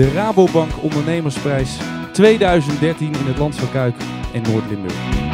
de Rabobank Ondernemersprijs 2013 in het Land van Cuijk en Noord-Limburg.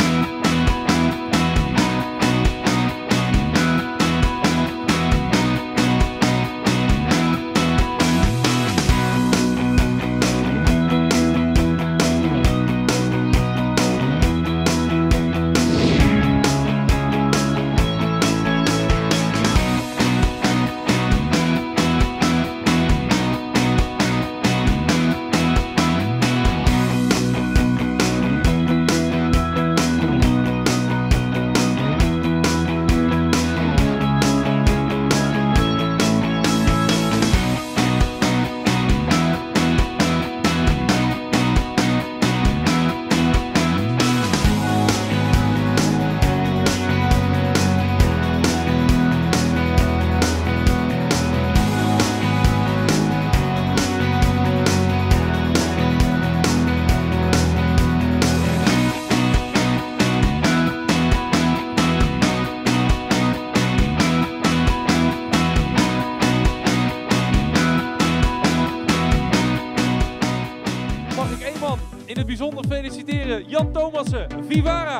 In het bijzonder feliciteren Jan Thomassen Vivara,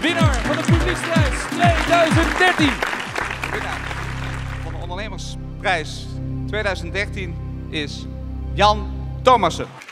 winnaar van de publieksprijs 2013. Winnaar van de Ondernemersprijs 2013 is Jan Thomassen.